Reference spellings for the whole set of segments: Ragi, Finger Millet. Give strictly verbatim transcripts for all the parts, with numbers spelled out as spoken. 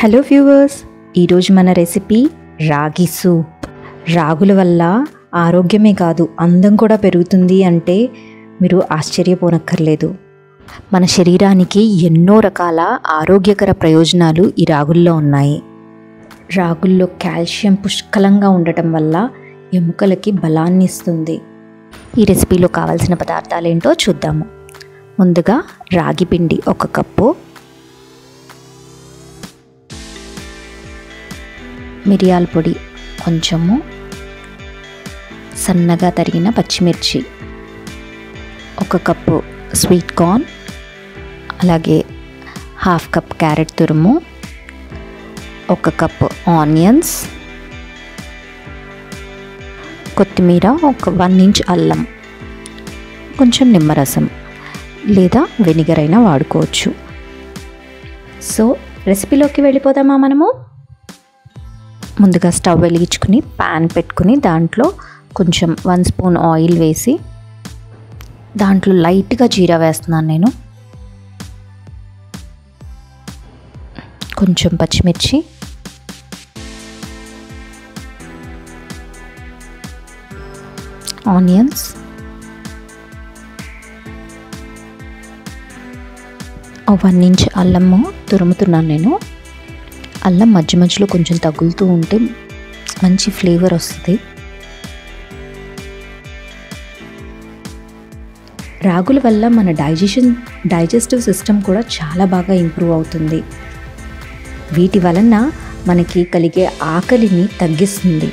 Hello viewers, ఈరోజు మన recipe రాగి సూప్. రాగుల వల్ల ఆరోగ్యమే కాదు అందం కూడా పెరుగుతుంది అంటే మీరు ఆశ్చర్యపోనక్కర్లేదు. మన శరీరానికి ఎన్నో రకాల ఆరోగ్యకర ప్రయోజనాలు ఈ రాగుల్లో ఉన్నాయి. రాగుల్లో కాల్షియం పుష్కలంగా ఉండటం వల్ల ఎముకలకి బలాన్ని ఇస్తుంది. ఈ రెసిపీలో కావాల్సిన పదార్థాలు ఏంటో చూద్దాము. ముందుగా రాగి పిండి ఒక కప్పు, మిరియాల పొడి కొంచెము, సన్నగా తరిగిన పచ్చిమిర్చి ఒక కప్పు, స్వీట్ కార్న్ అలాగే హాఫ్ కప్ క్యారెట్ తురుము, ఒక కప్పు ఆనియన్స్, కొత్తిమీర, ఒక వన్ ఇంచ్ అల్లం, కొంచెం నిమ్మరసం లేదా వెనిగర్ అయినా వాడుకోవచ్చు. సో రెసిపీలోకి వెళ్ళిపోదామా మనము. ముందుగా స్టవ్ వెలిగించుకుని ప్యాన్ పెట్టుకుని దాంట్లో కొంచెం వన్ స్పూన్ ఆయిల్ వేసి దాంట్లో లైట్గా జీరా వేస్తున్నాను నేను, కొంచెం పచ్చిమిర్చి, ఆనియన్స్, వన్ ఇంచ్ అల్లము తురుముతున్నాను నేను. అల్లం మధ్య మధ్యలో కొంచెం తగులుతూ ఉంటే మంచి ఫ్లేవర్ వస్తుంది. రాగుల వల్ల మన డైజెషన్ డైజెస్టివ్ సిస్టమ్ కూడా చాలా బాగా ఇంప్రూవ్ అవుతుంది. వీటి వలన మనకి కలిగే ఆకలిని తగ్గిస్తుంది.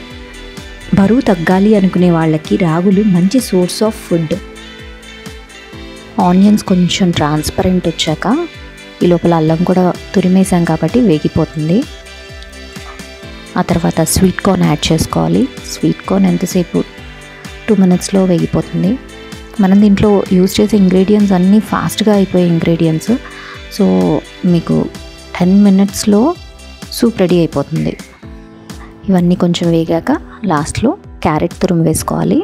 బరువు తగ్గాలి అనుకునే వాళ్ళకి రాగులు మంచి సోర్స్ ఆఫ్ ఫుడ్. ఆనియన్స్ కొంచెం ట్రాన్స్పరెంట్ వచ్చాక ఈ లోపల అల్లం కూడా తురిమేసాం కాబట్టి వేగిపోతుంది. ఆ తర్వాత స్వీట్ కార్న్ యాడ్ చేసుకోవాలి. స్వీట్ కార్న్ ఎంతసేపు టూ మినిట్స్లో వేగిపోతుంది. మనం దీంట్లో యూజ్ చేసే ఇంగ్రీడియంట్స్ అన్నీ ఫాస్ట్గా అయిపోయే ఇంగ్రీడియంట్స్. సో మీకు టెన్ మినిట్స్లో సూప్ రెడీ అయిపోతుంది. ఇవన్నీ కొంచెం వేగాక లాస్ట్లో క్యారెట్ తురుము వేసుకోవాలి.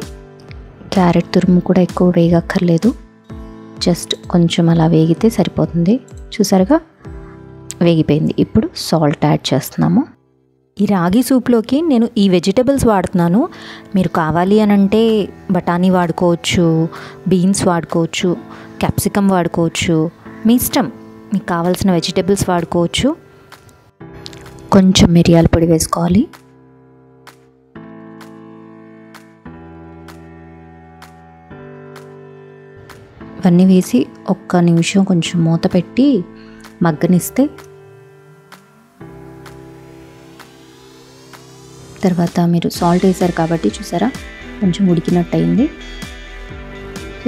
క్యారెట్ తురుము కూడా ఎక్కువ వేగక్కర్లేదు, జస్ట్ కొంచెం అలా వేగితే సరిపోతుంది. చూసారుగా వేగిపోయింది. ఇప్పుడు సాల్ట్ యాడ్ చేస్తున్నాము. ఈ రాగి సూప్లోకి నేను ఈ వెజిటబుల్స్ వాడుతున్నాను. మీరు కావాలి అని అంటే బఠానీ వాడుకోవచ్చు, బీన్స్ వాడుకోవచ్చు, క్యాప్సికమ్ వాడుకోవచ్చు, మీ ఇష్టం. మీకు కావాల్సిన వెజిటబుల్స్ వాడుకోవచ్చు. కొంచెం మిరియాల పొడి వేసుకోవాలి. ఇవన్నీ వేసి ఒక్క నిమిషం కొంచెం మూత పెట్టి మగ్గనిస్తే తర్వాత మీరు సాల్ట్ వేసారు కాబట్టి చూసారా కొంచెం ఉడికినట్టు అయింది.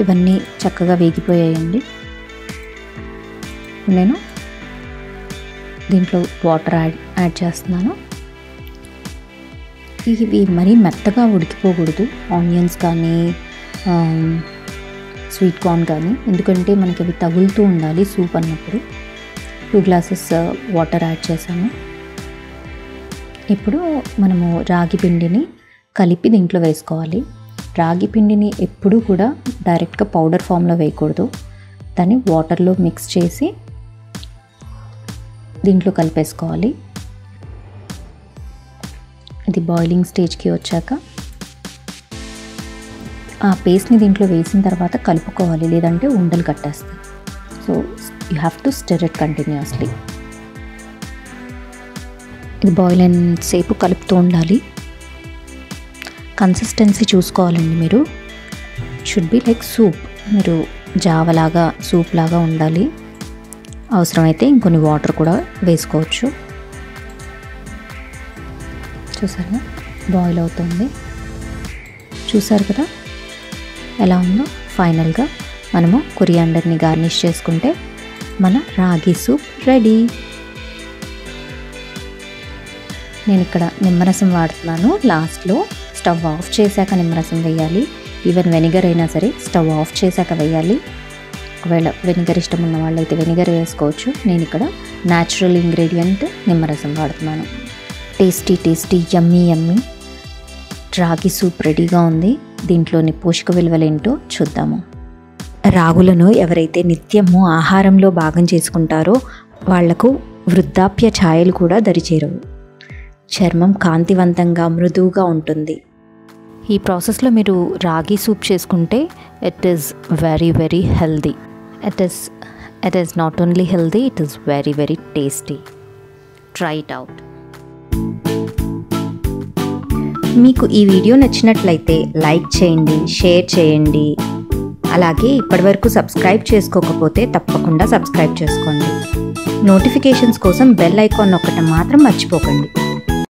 ఇవన్నీ చక్కగా వేగిపోయాయండి. నేను దీంట్లో వాటర్ యాడ్ యాడ్ చేస్తున్నాను. ఇవి మరీ మెత్తగా ఉడికిపోకూడదు ఆనియన్స్ కానీ స్వీట్ కార్న్ కానీ, ఎందుకంటే మనకి అవి తగులుతూ ఉండాలి సూప్ అన్నప్పుడు. టూ గ్లాసెస్ వాటర్ యాడ్ చేసాము. ఇప్పుడు మనము రాగి పిండిని కలిపి దీంట్లో వేసుకోవాలి. రాగి పిండిని ఎప్పుడూ కూడా డైరెక్ట్గా పౌడర్ ఫామ్లో వేయకూడదు. దాన్ని వాటర్లో మిక్స్ చేసి దీంట్లో కలిపేసుకోవాలి. ఇది బాయిలింగ్ స్టేజ్కి వచ్చాక ఆ పేస్ట్ని దీంట్లో వేసిన తర్వాత కలుపుకోవాలి, లేదంటే ఉండలు కట్టేస్తాయి. So you have to stir it continuously. ఇది బాయిల్ అయినంతసేపు కలుపుతూ ఉండాలి. కన్సిస్టెన్సీ చూసుకోవాలండి మీరు. షుడ్ బి లైక్ సూప్, మీరు జావలాగా సూప్ లాగా ఉండాలి. అవసరమైతే ఇంకొన్ని వాటర్ కూడా వేసుకోవచ్చు. చూసారా బాయిల్ అవుతుంది. చూసారు కదా ఎలా ఉందో. ఫైనల్గా మనము కొరియాండర్ని గార్నిష్ చేసుకుంటే మన రాగి సూప్ రెడీ. నేను ఇక్కడ నిమ్మరసం వాడుతున్నాను. లాస్ట్లో స్టవ్ ఆఫ్ చేశాక నిమ్మరసం వేయాలి. ఈవెన్ వెనిగర్ అయినా సరే స్టవ్ ఆఫ్ చేశాక వేయాలి. ఒకవేళ వెనిగర్ ఇష్టం ఉన్న వాళ్ళైతే వెనిగర్ వేసుకోవచ్చు. నేను ఇక్కడ న్యాచురల్ ఇంగ్రీడియంట్ నిమ్మరసం వాడుతున్నాను. Tasty tasty yummy yummy ragi soup రెడీగా ఉంది. దీంట్లోని పోషక విలువలేంటో చూద్దాము. రాగులను ఎవరైతే నిత్యము ఆహారంలో భాగం చేసుకుంటారో వాళ్లకు వృద్ధాప్య ఛాయలు కూడా దరిచేరవు. చర్మం కాంతివంతంగా మృదువుగా ఉంటుంది. ఈ ప్రాసెస్లో మీరు రాగి సూప్ చేసుకుంటే it is very very healthy. It is it is not only healthy, it is very very tasty. Try it out. మీకు ఈ వీడియో నచ్చినట్లయితే లైక్ చేయండి, షేర్ చేయండి. అలాగే ఇప్పటివరకు సబ్స్క్రైబ్ చేసుకోకపోతే తప్పకుండా సబ్స్క్రైబ్ చేసుకోండి. నోటిఫికేషన్స్ కోసం బెల్ ఐకాన్ నొక్కటం మాత్రం మర్చిపోకండి.